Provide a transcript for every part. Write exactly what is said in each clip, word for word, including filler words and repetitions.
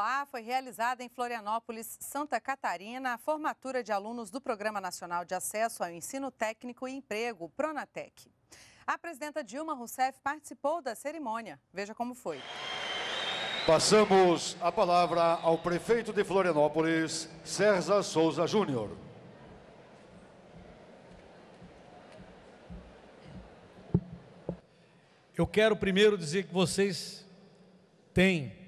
escolar foi realizada em Florianópolis, Santa Catarina, a formatura de alunos do Programa Nacional de Acesso ao Ensino Técnico e Emprego, Pronatec. A presidenta Dilma Rousseff participou da cerimônia. Veja como foi. Passamos a palavra ao prefeito de Florianópolis, César Souza Júnior. Eu quero primeiro dizer que vocês têm,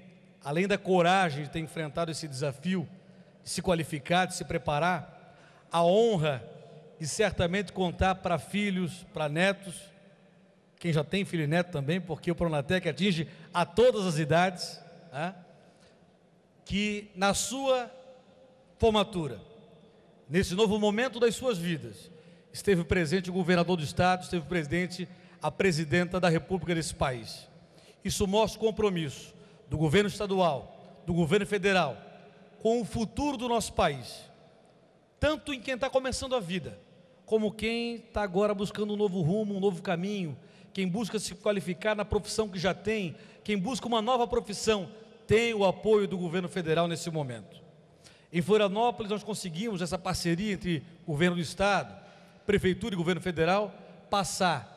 além da coragem de ter enfrentado esse desafio, de se qualificar, de se preparar, a honra de certamente contar para filhos, para netos, quem já tem filho e neto também, porque o Pronatec atinge a todas as idades, né, que na sua formatura, nesse novo momento das suas vidas, esteve presente o governador do estado, esteve presente a presidenta da República desse país. Isso mostra o compromisso do governo estadual, do governo federal, com o futuro do nosso país, tanto em quem está começando a vida, como quem está agora buscando um novo rumo, um novo caminho, quem busca se qualificar na profissão que já tem, quem busca uma nova profissão, tem o apoio do governo federal nesse momento. Em Florianópolis, nós conseguimos essa parceria entre governo do estado, prefeitura e governo federal, passar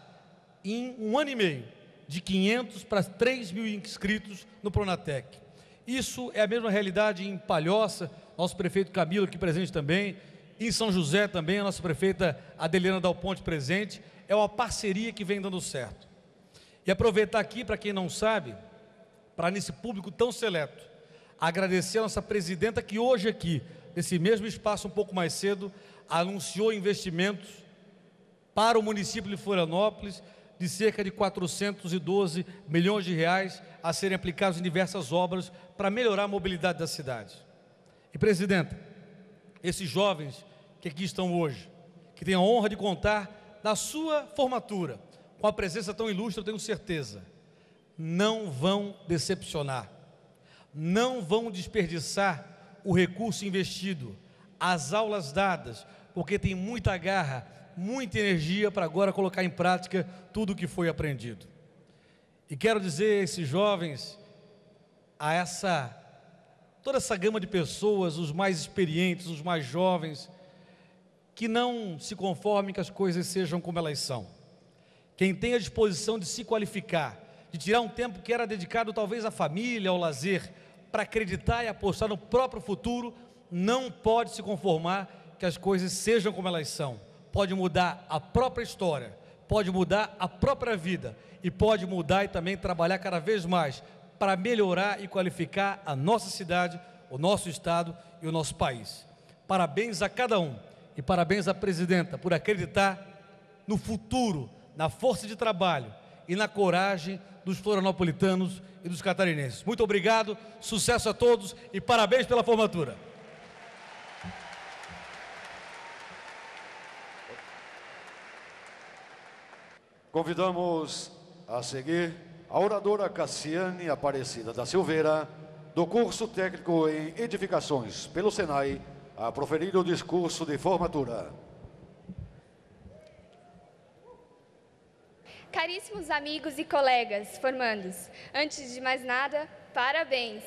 em um ano e meio, de quinhentos para três mil inscritos no Pronatec. Isso é a mesma realidade em Palhoça, nosso prefeito Camilo aqui presente também, em São José também, a nossa prefeita Adeliana Dal Ponte presente. É uma parceria que vem dando certo. E aproveitar aqui, para quem não sabe, para nesse público tão seleto, agradecer a nossa presidenta que hoje aqui, nesse mesmo espaço um pouco mais cedo, anunciou investimentos para o município de Florianópolis, de cerca de quatrocentos e doze milhões de reais a serem aplicados em diversas obras para melhorar a mobilidade da cidade. E, presidenta, esses jovens que aqui estão hoje, que têm a honra de contar na sua formatura, com a presença tão ilustre, eu tenho certeza, não vão decepcionar, não vão desperdiçar o recurso investido, as aulas dadas, porque tem muita garra, muita energia para agora colocar em prática tudo o que foi aprendido. E quero dizer a esses jovens, a essa, toda essa gama de pessoas, os mais experientes, os mais jovens, que não se conformem que as coisas sejam como elas são. Quem tem a disposição de se qualificar, de tirar um tempo que era dedicado talvez à família, ao lazer, para acreditar e apostar no próprio futuro, não pode se conformar que as coisas sejam como elas são. Pode mudar a própria história, pode mudar a própria vida e pode mudar e também trabalhar cada vez mais para melhorar e qualificar a nossa cidade, o nosso estado e o nosso país. Parabéns a cada um e parabéns à presidenta por acreditar no futuro, na força de trabalho e na coragem dos florianopolitanos e dos catarinenses. Muito obrigado, sucesso a todos e parabéns pela formatura. Convidamos a seguir a oradora Cassiane Aparecida da Silveira, do curso técnico em edificações pelo SENAI, a proferir o discurso de formatura. Caríssimos amigos e colegas formandos, antes de mais nada, parabéns!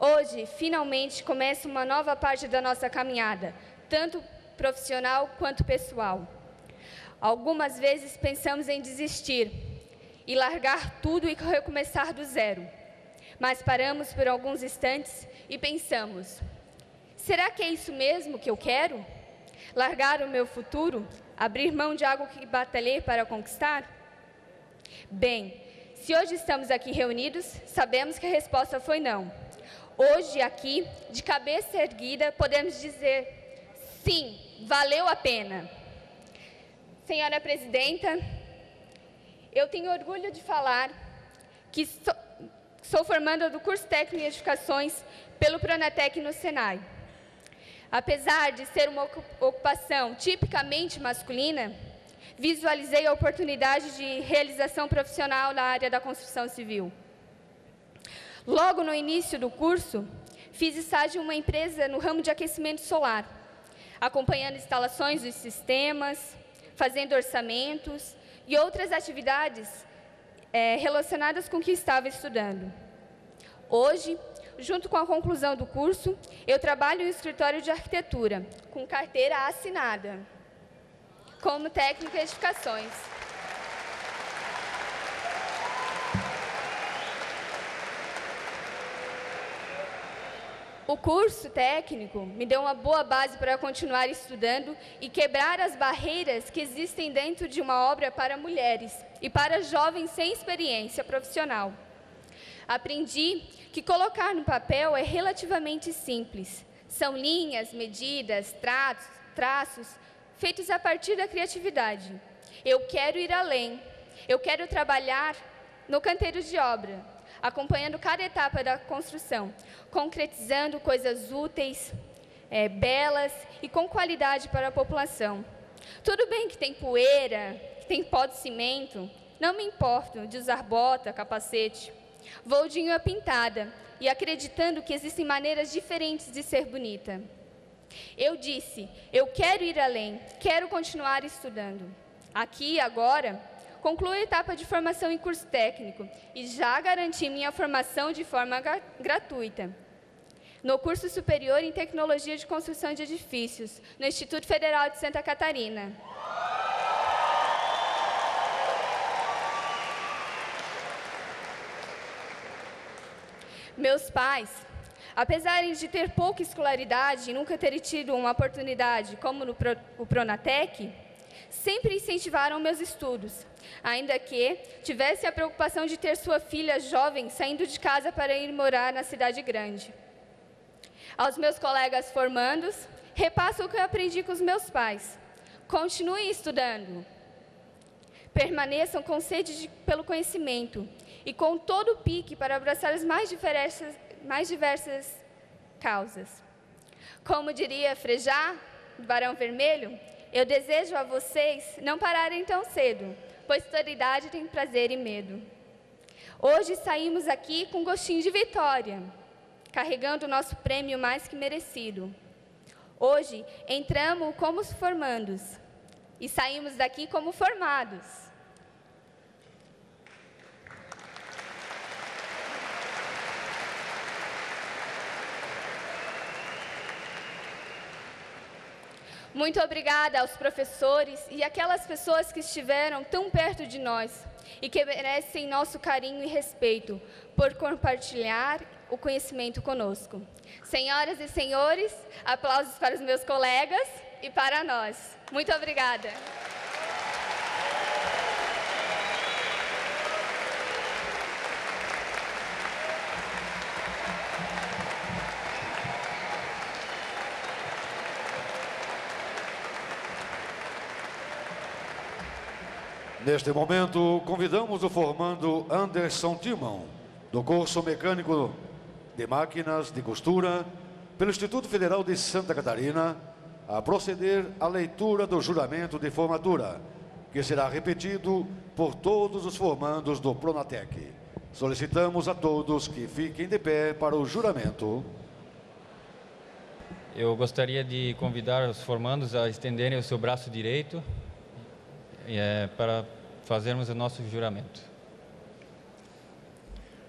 Hoje, finalmente, começa uma nova parte da nossa caminhada, tanto profissional quanto pessoal. Algumas vezes pensamos em desistir e largar tudo e recomeçar do zero. Mas paramos por alguns instantes e pensamos, será que é isso mesmo que eu quero? Largar o meu futuro? Abrir mão de algo que batalhei para conquistar? Bem, se hoje estamos aqui reunidos, sabemos que a resposta foi não. Hoje, aqui, de cabeça erguida, podemos dizer, sim, valeu a pena. Senhora Presidenta, eu tenho orgulho de falar que sou, sou formanda do curso técnico em edificações pelo Pronatec no SENAI. Apesar de ser uma ocupação tipicamente masculina, visualizei a oportunidade de realização profissional na área da construção civil. Logo no início do curso, fiz estágio em uma empresa no ramo de aquecimento solar, acompanhando instalações dos sistemas, fazendo orçamentos e outras atividades é, relacionadas com o que estava estudando. Hoje, Junto com a conclusão do curso, eu trabalho em escritório de arquitetura, com carteira assinada, como técnica em edificações. O curso técnico me deu uma boa base para continuar estudando e quebrar as barreiras que existem dentro de uma obra para mulheres e para jovens sem experiência profissional. Aprendi que colocar no papel é relativamente simples. São linhas, medidas, traços, traços feitos a partir da criatividade. Eu quero ir além. Eu quero trabalhar no canteiro de obra, acompanhando cada etapa da construção, concretizando coisas úteis, é, belas e com qualidade para a população. Tudo bem que tem poeira, que tem pó de cimento, não me importo de usar bota, capacete. Vou de unha pintada e acreditando que existem maneiras diferentes de ser bonita. Eu disse, eu quero ir além, quero continuar estudando. Aqui, agora, concluo a etapa de formação em curso técnico e já garanti minha formação de forma gratuita no curso superior em Tecnologia de Construção de Edifícios, no Instituto Federal de Santa Catarina. Meus pais, apesar de ter pouca escolaridade e nunca terem tido uma oportunidade como no Pronatec, sempre incentivaram meus estudos, ainda que tivesse a preocupação de ter sua filha jovem saindo de casa para ir morar na cidade grande. Aos meus colegas formandos, repasso o que eu aprendi com os meus pais. Continuem estudando. Permaneçam com sede de, pelo conhecimento e com todo o pique para abraçar as mais diversas, mais diversas causas. Como diria Frejá, do Barão Vermelho, eu desejo a vocês não pararem tão cedo, pois toda idade tem prazer e medo. Hoje saímos aqui com gostinho de vitória, carregando o nosso prêmio mais que merecido. Hoje entramos como formandos e saímos daqui como formados. Muito obrigada aos professores e aquelas pessoas que estiveram tão perto de nós e que merecem nosso carinho e respeito por compartilhar o conhecimento conosco. Senhoras e senhores, aplausos para os meus colegas e para nós. Muito obrigada. Neste momento, convidamos o formando Anderson Timon, do curso mecânico de máquinas de costura, pelo Instituto Federal de Santa Catarina, a proceder à leitura do juramento de formatura, que será repetido por todos os formandos do Pronatec. Solicitamos a todos que fiquem de pé para o juramento. Eu gostaria de convidar os formandos a estenderem o seu braço direito é, para fazermos o nosso juramento.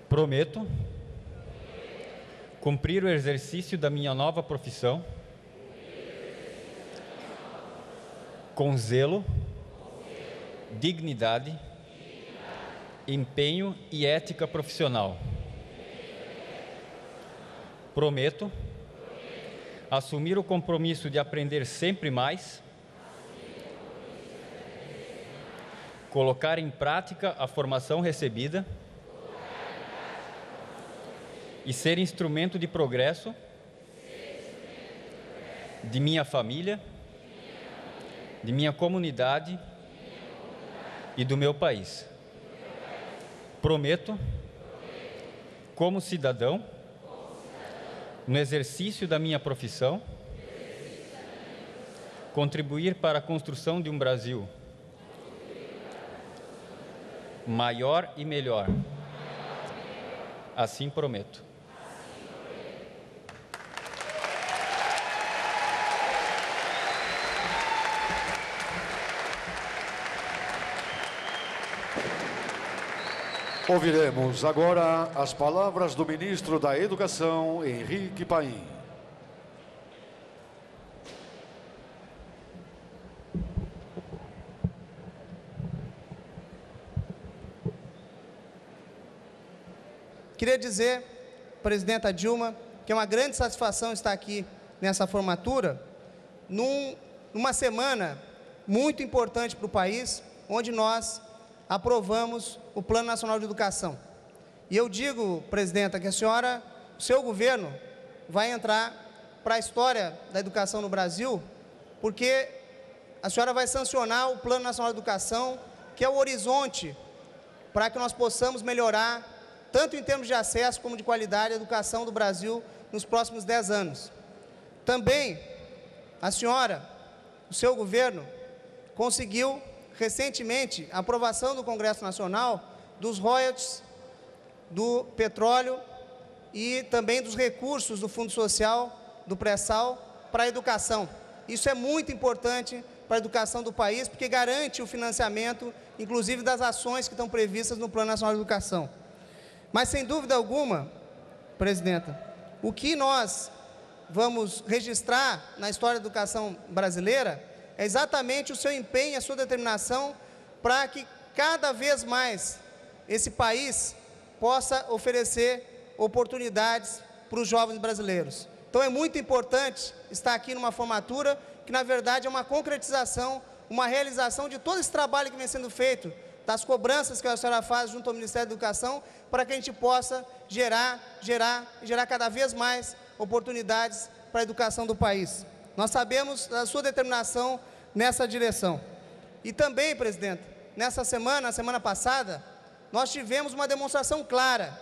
Prometo cumprir o exercício da minha nova profissão com zelo, dignidade, empenho e ética profissional. Prometo assumir o compromisso de aprender sempre mais, colocar em prática a formação recebida e ser instrumento de progresso de minha família, de minha comunidade e do meu país. Prometo, como cidadão, no exercício da minha profissão, contribuir para a construção de um Brasil maior e melhor. Assim prometo. Ouviremos agora as palavras do ministro da Educação, Henrique Paim. Queria dizer, presidenta Dilma, que é uma grande satisfação estar aqui nessa formatura, num, numa semana muito importante para o país, onde nós aprovamos o Plano Nacional de Educação. E eu digo, presidenta, que a senhora, o seu governo, vai entrar para a história da educação no Brasil, porque a senhora vai sancionar o Plano Nacional de Educação, que é o horizonte para que nós possamos melhorar tanto em termos de acesso como de qualidade, a educação do Brasil nos próximos dez anos. Também, a senhora, o seu governo, conseguiu recentemente a aprovação do Congresso Nacional dos royalties do petróleo e também dos recursos do Fundo Social, do pré-sal, para a educação. Isso é muito importante para a educação do país, porque garante o financiamento, inclusive, das ações que estão previstas no Plano Nacional de Educação. Mas, sem dúvida alguma, presidenta, o que nós vamos registrar na história da educação brasileira é exatamente o seu empenho, a sua determinação para que cada vez mais esse país possa oferecer oportunidades para os jovens brasileiros. Então, é muito importante estar aqui numa formatura que, na verdade, é uma concretização, uma realização de todo esse trabalho que vem sendo feito, das cobranças que a senhora faz junto ao Ministério da Educação, para que a gente possa gerar, gerar e gerar cada vez mais oportunidades para a educação do país. Nós sabemos da sua determinação nessa direção. E também, presidente, nessa semana, semana passada, nós tivemos uma demonstração clara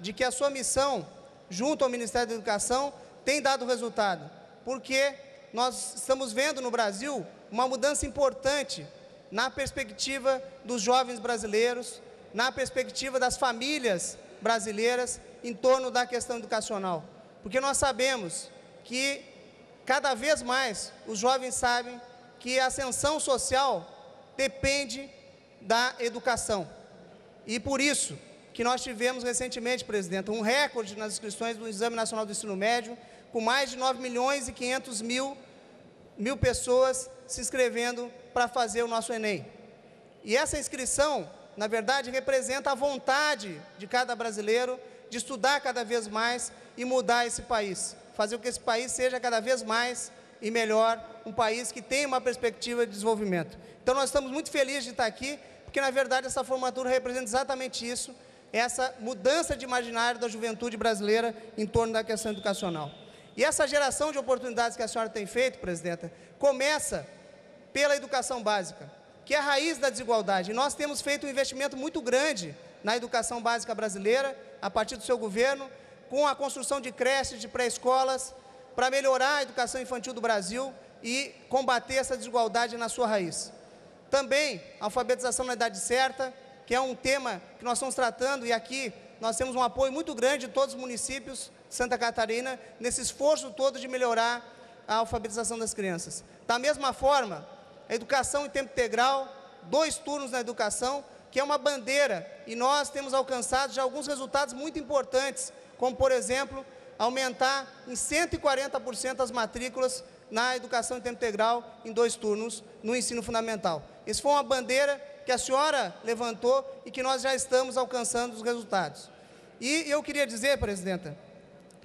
de que a sua missão junto ao Ministério da Educação tem dado resultado, porque nós estamos vendo no Brasil uma mudança importante na perspectiva dos jovens brasileiros, na perspectiva das famílias brasileiras em torno da questão educacional. Porque nós sabemos que cada vez mais os jovens sabem que a ascensão social depende da educação. E por isso que nós tivemos recentemente, presidente, um recorde nas inscrições do Exame Nacional do Ensino Médio, com mais de nove milhões e quinhentos mil pessoas se inscrevendo para fazer o nosso Enem. E essa inscrição, na verdade, representa a vontade de cada brasileiro de estudar cada vez mais e mudar esse país, fazer com que esse país seja cada vez mais e melhor, um país que tem uma perspectiva de desenvolvimento. Então, nós estamos muito felizes de estar aqui, porque, na verdade, essa formatura representa exatamente isso, essa mudança de imaginário da juventude brasileira em torno da questão educacional. E essa geração de oportunidades que a senhora tem feito, presidenta, começa pela educação básica, que é a raiz da desigualdade. E nós temos feito um investimento muito grande na educação básica brasileira, a partir do seu governo, com a construção de creches, de pré-escolas, para melhorar a educação infantil do Brasil e combater essa desigualdade na sua raiz. Também, a alfabetização na idade certa, que é um tema que nós estamos tratando, e aqui nós temos um apoio muito grande de todos os municípios de Santa Catarina, nesse esforço todo de melhorar a alfabetização das crianças. Da mesma forma, a educação em tempo integral, dois turnos na educação, que é uma bandeira, e nós temos alcançado já alguns resultados muito importantes, como, por exemplo, aumentar em cento e quarenta por cento as matrículas na educação em tempo integral em dois turnos no ensino fundamental. Essa foi uma bandeira que a senhora levantou e que nós já estamos alcançando os resultados. E eu queria dizer, presidenta,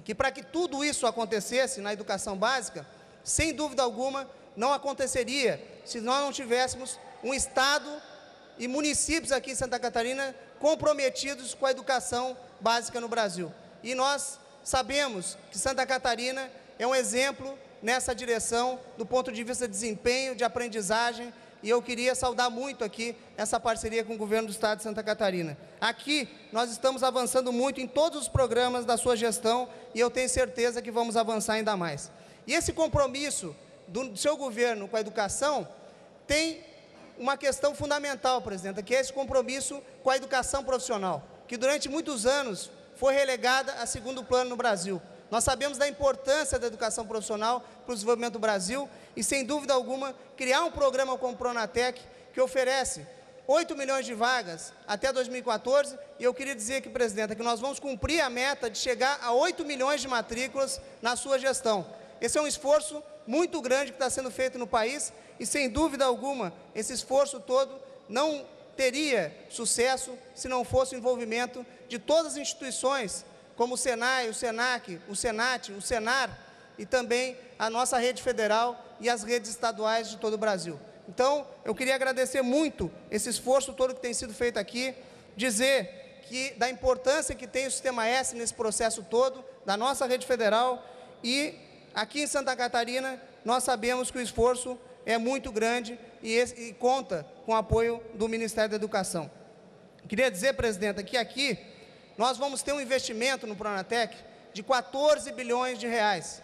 que para que tudo isso acontecesse na educação básica, sem dúvida alguma, não aconteceria se nós não tivéssemos um Estado e municípios aqui em Santa Catarina comprometidos com a educação básica no Brasil. E nós sabemos que Santa Catarina é um exemplo nessa direção, do ponto de vista de desempenho, de aprendizagem, e eu queria saudar muito aqui essa parceria com o Governo do Estado de Santa Catarina. Aqui, nós estamos avançando muito em todos os programas da sua gestão, e eu tenho certeza que vamos avançar ainda mais. E esse compromisso do seu governo com a educação tem uma questão fundamental, presidenta, que é esse compromisso com a educação profissional, que durante muitos anos foi relegada a segundo plano no Brasil. Nós sabemos da importância da educação profissional para o desenvolvimento do Brasil e, sem dúvida alguma, criar um programa como o Pronatec que oferece oito milhões de vagas até dois mil e quatorze, e eu queria dizer aqui, presidenta, que nós vamos cumprir a meta de chegar a oito milhões de matrículas na sua gestão. Esse é um esforço muito grande que está sendo feito no país e, sem dúvida alguma, esse esforço todo não teria sucesso se não fosse o envolvimento de todas as instituições, como o SENAI, o SENAC, o SENAT, o SENAR e também a nossa rede federal e as redes estaduais de todo o Brasil. Então, eu queria agradecer muito esse esforço todo que tem sido feito aqui, dizer que, da importância que tem o Sistema S nesse processo todo, da nossa rede federal, e aqui em Santa Catarina nós sabemos que o esforço é muito grande e, esse, e conta com o apoio do Ministério da Educação. Queria dizer, presidenta, que aqui nós vamos ter um investimento no Pronatec de quatorze bilhões de reais.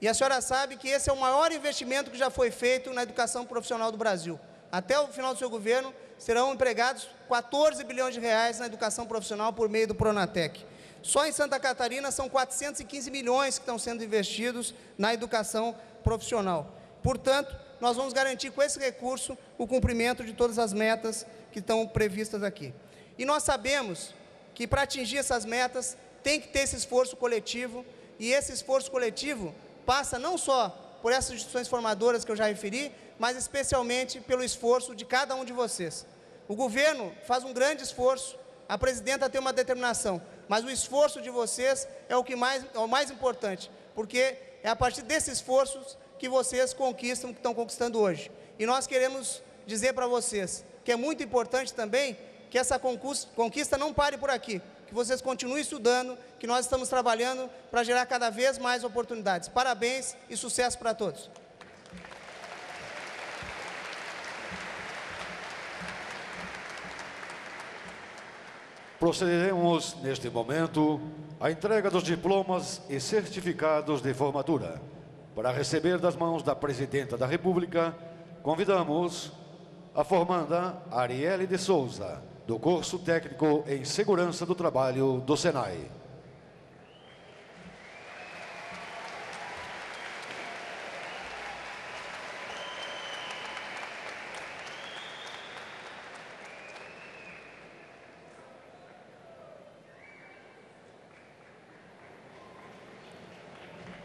E a senhora sabe que esse é o maior investimento que já foi feito na educação profissional do Brasil. Até o final do seu governo, serão empregados quatorze bilhões de reais na educação profissional por meio do Pronatec. Só em Santa Catarina são quatrocentos e quinze milhões que estão sendo investidos na educação profissional. Portanto, nós vamos garantir com esse recurso o cumprimento de todas as metas que estão previstas aqui. E nós sabemos que, para atingir essas metas, tem que ter esse esforço coletivo, e esse esforço coletivo passa não só por essas instituições formadoras que eu já referi, mas especialmente pelo esforço de cada um de vocês. O governo faz um grande esforço, a presidenta tem uma determinação, mas o esforço de vocês é o que mais, é o mais importante, porque é a partir desses esforços que vocês conquistam, que estão conquistando hoje. E nós queremos dizer para vocês que é muito importante também que essa conquista não pare por aqui, que vocês continuem estudando, que nós estamos trabalhando para gerar cada vez mais oportunidades. Parabéns e sucesso para todos. Procederemos, neste momento, à entrega dos diplomas e certificados de formatura. Para receber das mãos da Presidenta da República, convidamos a formanda Arielle de Souza, do curso técnico em segurança do trabalho do SENAI.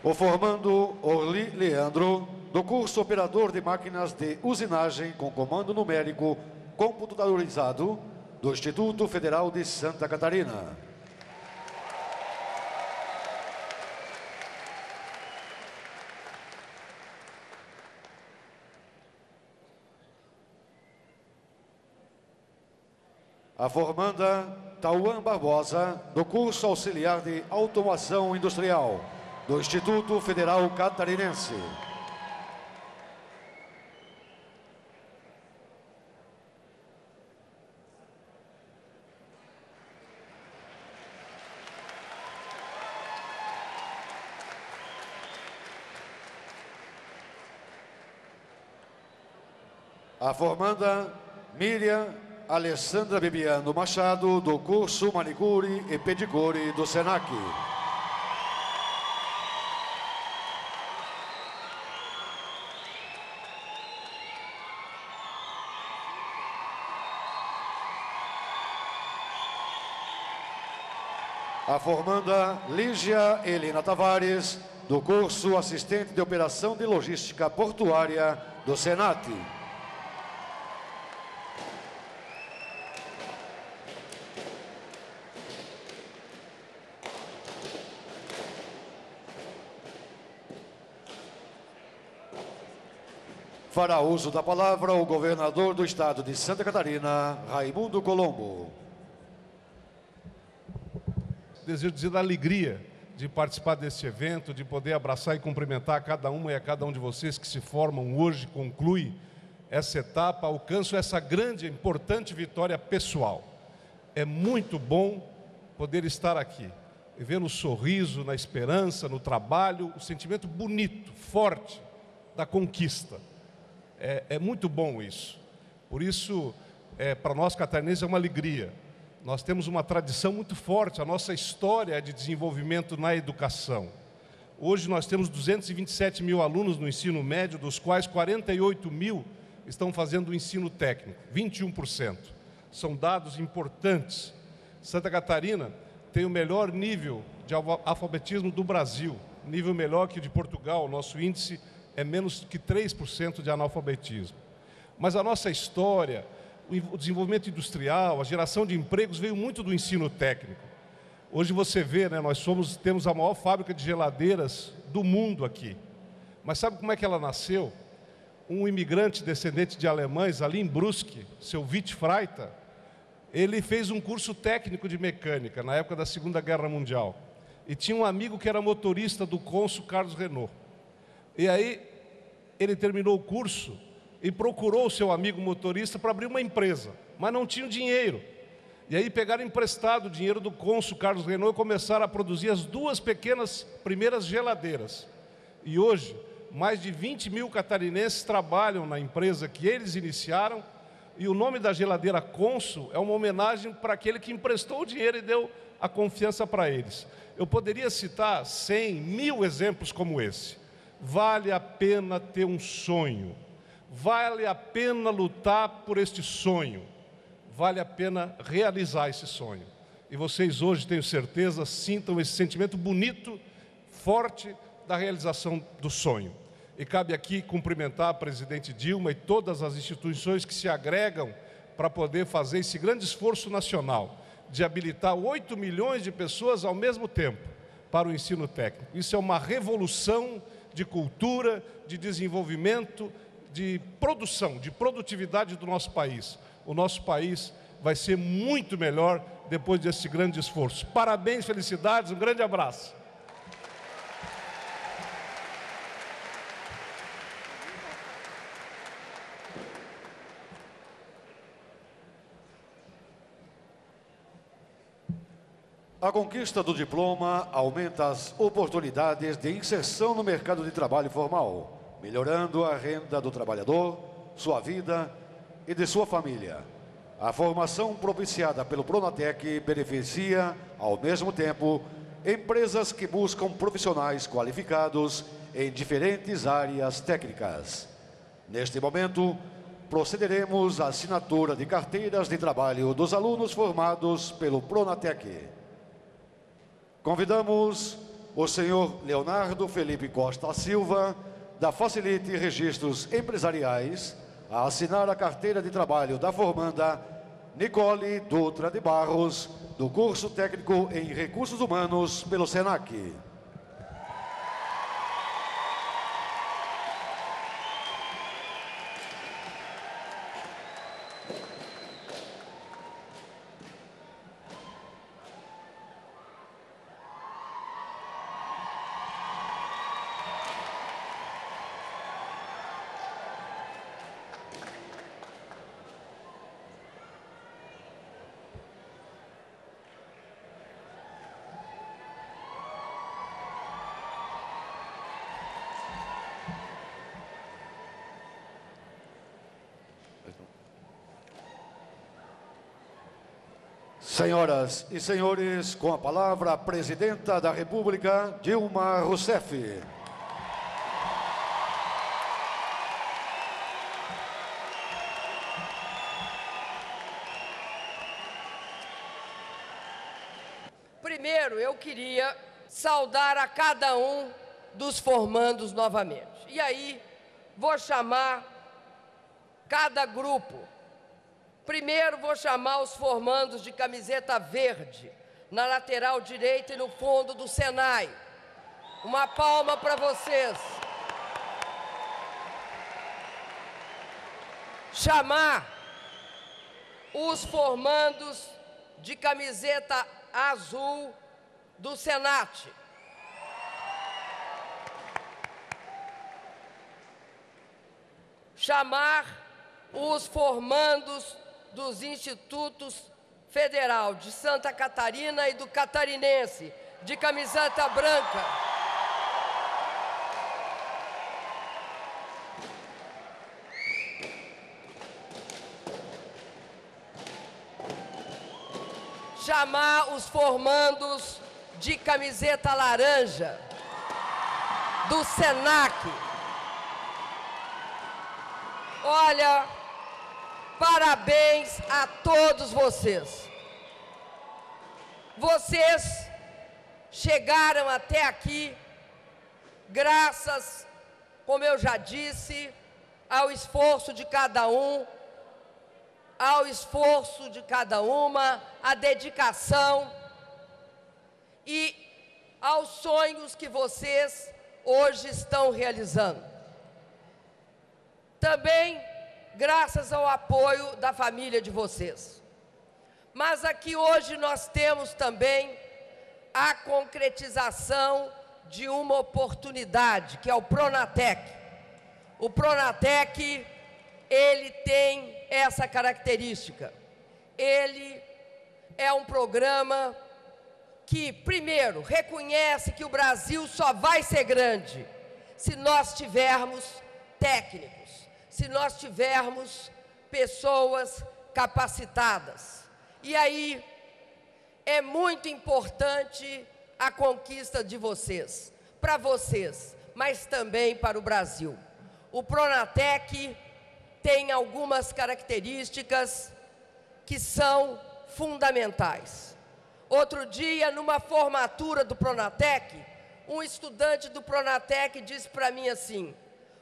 O formando Orli Leandro, do curso operador de máquinas de usinagem com comando numérico computadorizado, do Instituto Federal de Santa Catarina. A formanda Tauan Barbosa, do curso auxiliar de automação industrial, do Instituto Federal Catarinense. A formanda Miriam Alessandra Bibiano Machado, do curso Manicure e Pedicure do SENAC. A formanda Lígia Elina Tavares, do curso Assistente de Operação de Logística Portuária do SENAT. Para uso da palavra, o governador do estado de Santa Catarina, Raimundo Colombo. Desejo dizer da alegria de participar deste evento, de poder abraçar e cumprimentar a cada uma e a cada um de vocês que se formam hoje, conclui essa etapa, alcanço essa grande e importante vitória pessoal. É muito bom poder estar aqui, e ver no sorriso, na esperança, no trabalho, o sentimento bonito, forte da conquista. É, é muito bom isso. Por isso, é, para nós catarinenses é uma alegria. Nós temos uma tradição muito forte, a nossa história é de desenvolvimento na educação. Hoje nós temos duzentos e vinte e sete mil alunos no ensino médio, dos quais quarenta e oito mil estão fazendo o ensino técnico, vinte e um por cento. São dados importantes. Santa Catarina tem o melhor nível de alfabetismo do Brasil, nível melhor que o de Portugal. O nosso índice é menos que três por cento de analfabetismo. Mas a nossa história, o desenvolvimento industrial, a geração de empregos veio muito do ensino técnico. Hoje você vê, né, nós somos, temos a maior fábrica de geladeiras do mundo aqui. Mas sabe como é que ela nasceu? Um imigrante descendente de alemães, ali em Brusque, seu Witt Freita, ele fez um curso técnico de mecânica na época da Segunda Guerra Mundial. E tinha um amigo que era motorista do Consul Carlos Renault. E aí ele terminou o curso e procurou o seu amigo motorista para abrir uma empresa, mas não tinha dinheiro. E aí pegaram emprestado o dinheiro do Cônsul Carlos Renault e começaram a produzir as duas pequenas primeiras geladeiras. E hoje, mais de vinte mil catarinenses trabalham na empresa que eles iniciaram, e o nome da geladeira Cônsul é uma homenagem para aquele que emprestou o dinheiro e deu a confiança para eles. Eu poderia citar cem mil exemplos como esse. Vale a pena ter um sonho. Vale a pena lutar por este sonho. Vale a pena realizar esse sonho. E vocês hoje, tenho certeza, sintam esse sentimento bonito, forte, da realização do sonho. E cabe aqui cumprimentar a presidente Dilma e todas as instituições que se agregam para poder fazer esse grande esforço nacional de habilitar oito milhões de pessoas ao mesmo tempo para o ensino técnico. Isso é uma revolução de cultura, de desenvolvimento, de produção, de produtividade do nosso país. O nosso país vai ser muito melhor depois desse grande esforço. Parabéns, felicidades, um grande abraço. A conquista do diploma aumenta as oportunidades de inserção no mercado de trabalho formal, melhorando a renda do trabalhador, sua vida e de sua família. A formação propiciada pelo Pronatec beneficia, ao mesmo tempo, empresas que buscam profissionais qualificados em diferentes áreas técnicas. Neste momento, procederemos à assinatura de carteiras de trabalho dos alunos formados pelo Pronatec. Convidamos o senhor Leonardo Felipe Costa Silva, da Facilite Registros Empresariais, a assinar a carteira de trabalho da formanda Nicole Dutra de Barros, do curso técnico em Recursos Humanos pelo SENAC. Senhoras e senhores, com a palavra a presidenta da República, Dilma Rousseff. Primeiro, eu queria saudar a cada um dos formandos novamente. E aí, vou chamar cada grupo. Primeiro, vou chamar os formandos de camiseta verde, na lateral direita e no fundo do SENAI. Uma palma para vocês. Chamar os formandos de camiseta azul do Senat. Chamar os formandos dos Institutos Federal de Santa Catarina e do Catarinense, de camiseta branca. Chamar os formandos de camiseta laranja, do SENAC. Olha, parabéns a todos vocês. Vocês chegaram até aqui graças, como eu já disse, ao esforço de cada um, ao esforço de cada uma, à dedicação e aos sonhos que vocês hoje estão realizando. Também graças ao apoio da família de vocês. Mas aqui hoje nós temos também a concretização de uma oportunidade, que é o Pronatec. O Pronatec, ele tem essa característica. Ele é um programa que, primeiro, reconhece que o Brasil só vai ser grande se nós tivermos técnicos, se nós tivermos pessoas capacitadas. E aí é muito importante a conquista de vocês, para vocês, mas também para o Brasil. O Pronatec tem algumas características que são fundamentais. Outro dia, numa formatura do Pronatec, um estudante do Pronatec disse para mim assim: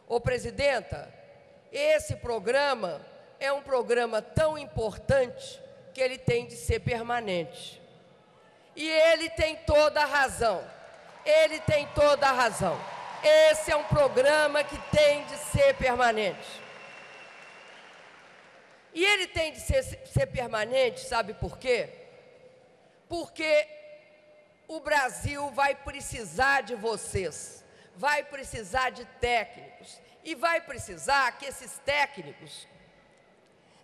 ô presidenta, esse programa é um programa tão importante que ele tem de ser permanente. E ele tem toda a razão, ele tem toda a razão. Esse é um programa que tem de ser permanente. E ele tem de ser, ser permanente, sabe por quê? Porque o Brasil vai precisar de vocês, vai precisar de técnicos, e vai precisar que esses técnicos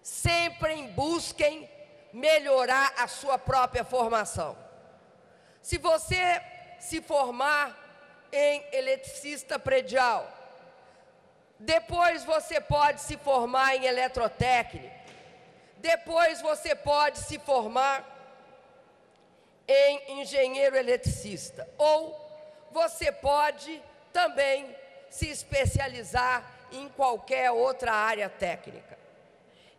sempre busquem melhorar a sua própria formação. Se você se formar em eletricista predial, depois você pode se formar em eletrotécnico, depois você pode se formar em engenheiro eletricista, ou você pode também se especializar em qualquer outra área técnica.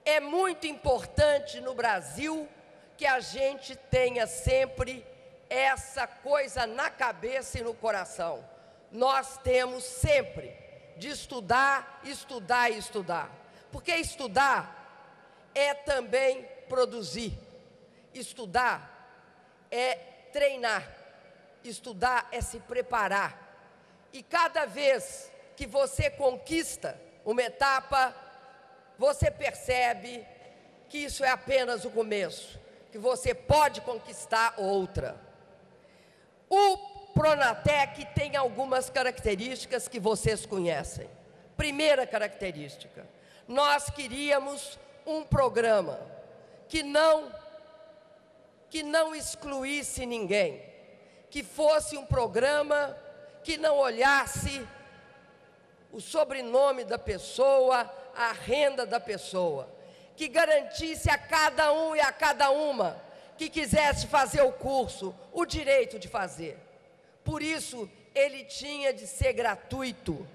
É muito importante no Brasil que a gente tenha sempre essa coisa na cabeça e no coração. Nós temos sempre de estudar, estudar e estudar, porque estudar é também produzir, estudar é treinar, estudar é se preparar. E cada vez que você conquista uma etapa, você percebe que isso é apenas o começo, que você pode conquistar outra. O Pronatec tem algumas características que vocês conhecem. Primeira característica, nós queríamos um programa que não que não excluísse ninguém, que fosse um programa que não olhasse o sobrenome da pessoa, a renda da pessoa, que garantisse a cada um e a cada uma que quisesse fazer o curso, o direito de fazer. Por isso, ele tinha de ser gratuito.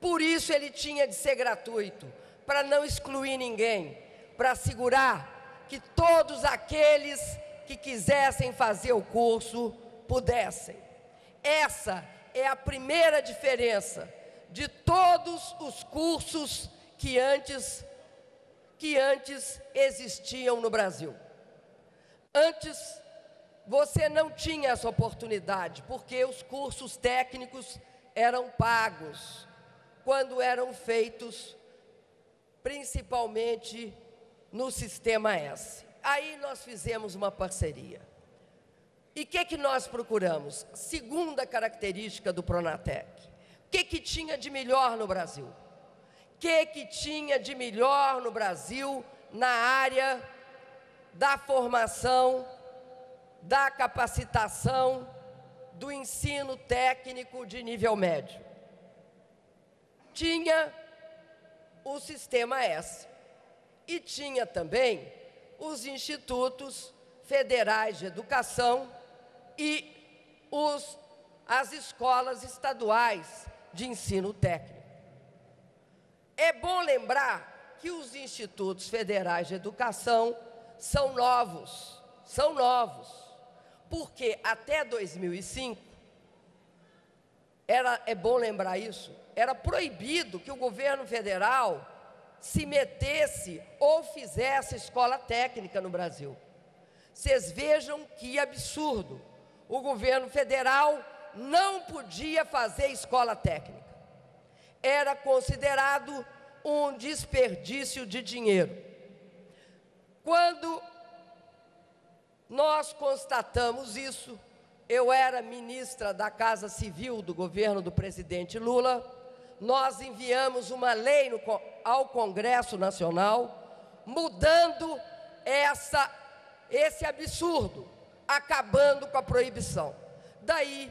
Por isso, ele tinha de ser gratuito, para não excluir ninguém, para assegurar que todos aqueles que quisessem fazer o curso pudessem. Essa é a primeira diferença de todos os cursos que antes, que antes existiam no Brasil. Antes, você não tinha essa oportunidade, porque os cursos técnicos eram pagos, quando eram feitos principalmente no sistema S. Aí nós fizemos uma parceria. E o que, que nós procuramos? Segunda característica do Pronatec. O que, que tinha de melhor no Brasil? O que, que tinha de melhor no Brasil na área da formação, da capacitação, do ensino técnico de nível médio? Tinha o sistema S. E tinha também os institutos federais de educação e os, as escolas estaduais de ensino técnico. É bom lembrar que os institutos federais de educação são novos, são novos, porque até dois mil e cinco, era, é bom lembrar isso, era proibido que o governo federal se metesse ou fizesse escola técnica no Brasil. Vocês vejam que absurdo. O governo federal não podia fazer escola técnica. Era considerado um desperdício de dinheiro. Quando nós constatamos isso, eu era ministra da Casa Civil do governo do presidente Lula, nós enviamos uma lei no, ao Congresso Nacional, mudando essa, esse absurdo, acabando com a proibição. Daí,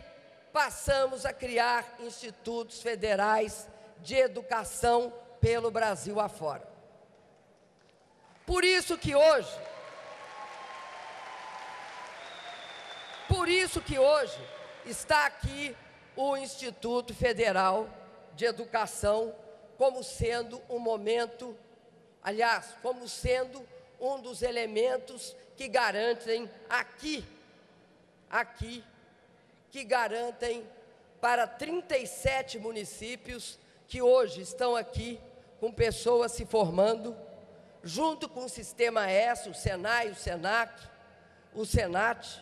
passamos a criar institutos federais de educação pelo Brasil afora. Por isso que hoje, por isso que hoje está aqui o Instituto Federal de Educação como sendo um momento, aliás, como sendo um dos elementos que garantem aqui, aqui, que garantem para trinta e sete municípios que hoje estão aqui com pessoas se formando, junto com o Sistema S, o SENAI, o SENAC, o SENAT,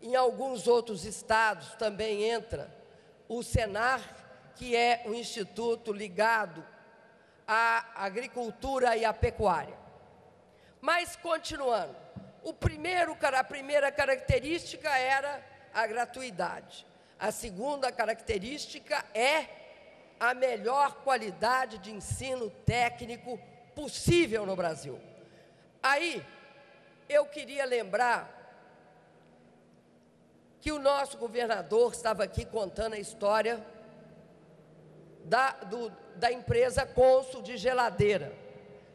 em alguns outros estados também entra o Senar, que é um instituto ligado à agricultura e à pecuária. Mas, continuando, o primeiro, a primeira característica era a gratuidade. A segunda característica é a melhor qualidade de ensino técnico possível no Brasil. Aí, eu queria lembrar que o nosso governador estava aqui contando a história Da, do, da empresa Consul de geladeira,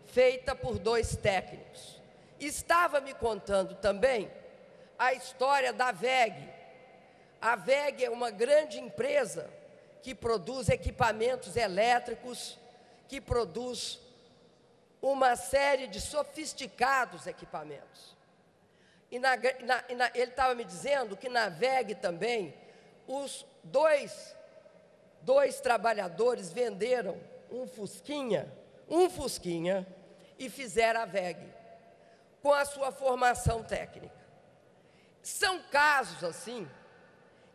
feita por dois técnicos. Estava me contando também a história da W E G. A W E G é uma grande empresa que produz equipamentos elétricos, que produz uma série de sofisticados equipamentos. E na, na, na, ele estava me dizendo que na W E G também, os dois Dois trabalhadores venderam um fusquinha, um fusquinha, e fizeram a W E G, com a sua formação técnica. São casos, assim,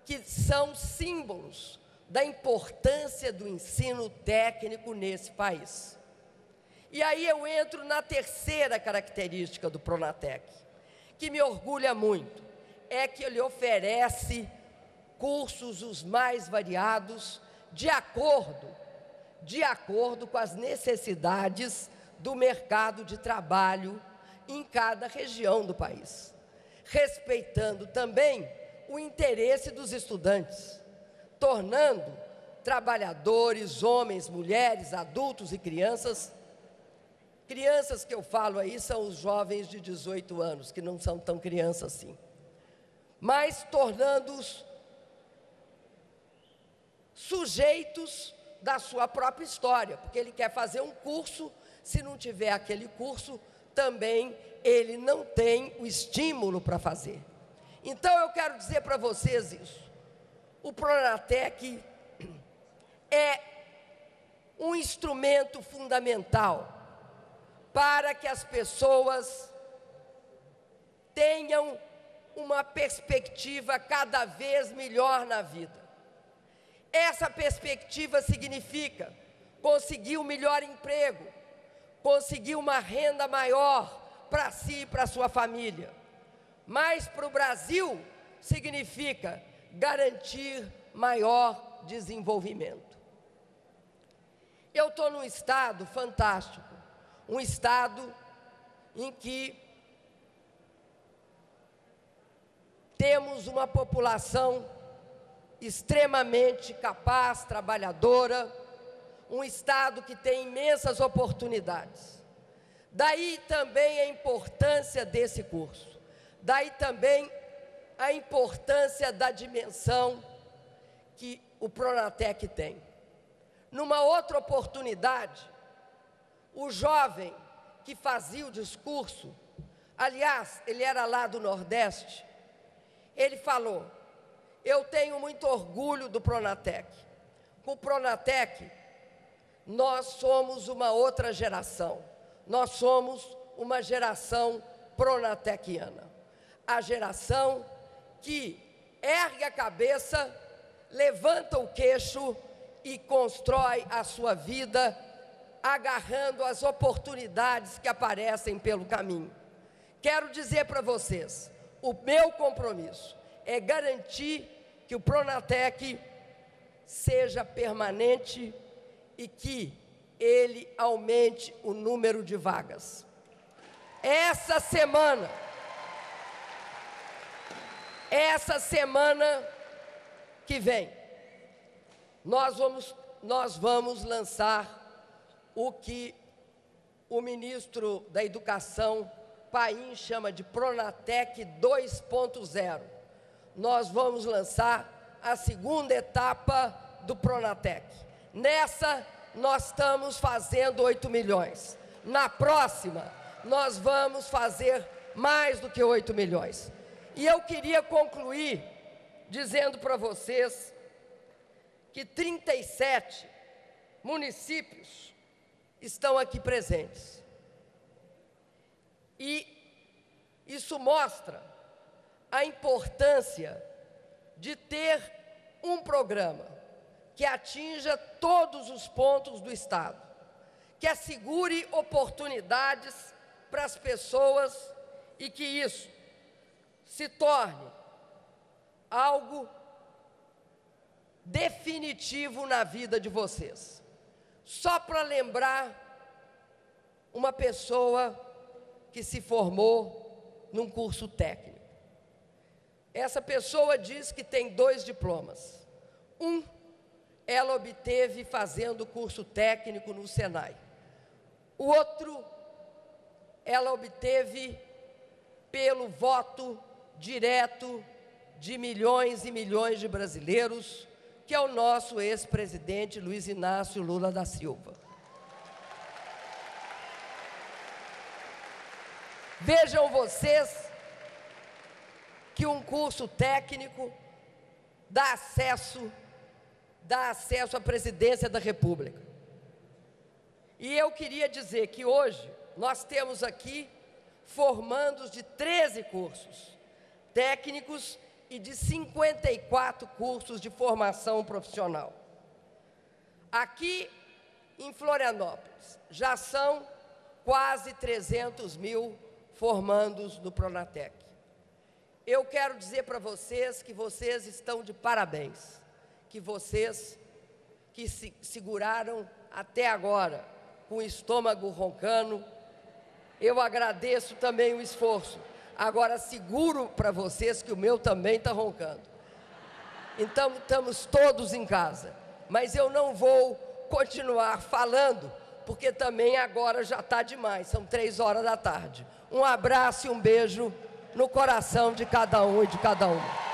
que são símbolos da importância do ensino técnico nesse país. E aí eu entro na terceira característica do Pronatec, que me orgulha muito, é que ele oferece cursos os mais variados, de acordo, de acordo com as necessidades do mercado de trabalho em cada região do país, respeitando também o interesse dos estudantes, tornando trabalhadores, homens, mulheres, adultos e crianças. Crianças que eu falo aí são os jovens de dezoito anos, que não são tão crianças assim, mas tornando-os sujeitos da sua própria história, porque ele quer fazer um curso, se não tiver aquele curso, também ele não tem o estímulo para fazer. Então, eu quero dizer para vocês isso. O Pronatec é um instrumento fundamental para que as pessoas tenham uma perspectiva cada vez melhor na vida. Essa perspectiva significa conseguir um melhor emprego, conseguir uma renda maior para si e para sua família. Mas para o Brasil significa garantir maior desenvolvimento. Eu estou num estado fantástico, um estado em que temos uma população extremamente capaz, trabalhadora, um estado que tem imensas oportunidades. Daí também a importância desse curso, daí também a importância da dimensão que o Pronatec tem. Numa outra oportunidade, o jovem que fazia o discurso, aliás, ele era lá do Nordeste, ele falou, eu tenho muito orgulho do Pronatec. Com o Pronatec, nós somos uma outra geração. Nós somos uma geração pronatequiana. A geração que ergue a cabeça, levanta o queixo e constrói a sua vida agarrando as oportunidades que aparecem pelo caminho. Quero dizer para vocês, o meu compromisso é garantir que o Pronatec seja permanente e que ele aumente o número de vagas. Essa semana, essa semana que vem, nós vamos, nós vamos lançar o que o ministro da Educação, Paim, chama de Pronatec dois ponto zero. Nós vamos lançar a segunda etapa do Pronatec. Nessa, nós estamos fazendo oito milhões. Na próxima, nós vamos fazer mais do que oito milhões. E eu queria concluir dizendo para vocês que trinta e sete municípios estão aqui presentes. E isso mostra a importância de ter um programa que atinja todos os pontos do Estado, que assegure oportunidades para as pessoas e que isso se torne algo definitivo na vida de vocês. Só para lembrar uma pessoa que se formou num curso técnico. Essa pessoa diz que tem dois diplomas. Um, ela obteve fazendo curso técnico no Senai. O outro, ela obteve pelo voto direto de milhões e milhões de brasileiros, que é o nosso ex-presidente Luiz Inácio Lula da Silva. Vejam vocês que um curso técnico dá acesso, dá acesso à presidência da República. E eu queria dizer que hoje nós temos aqui formandos de treze cursos técnicos e de cinquenta e quatro cursos de formação profissional. Aqui em Florianópolis, já são quase trezentos mil formandos do Pronatec. Eu quero dizer para vocês que vocês estão de parabéns, que vocês que se seguraram até agora com o estômago roncando, eu agradeço também o esforço. Agora, seguro para vocês que o meu também está roncando. Então, estamos todos em casa. Mas eu não vou continuar falando, porque também agora já está demais. São três horas da tarde. Um abraço e um beijo no coração de cada um e de cada uma.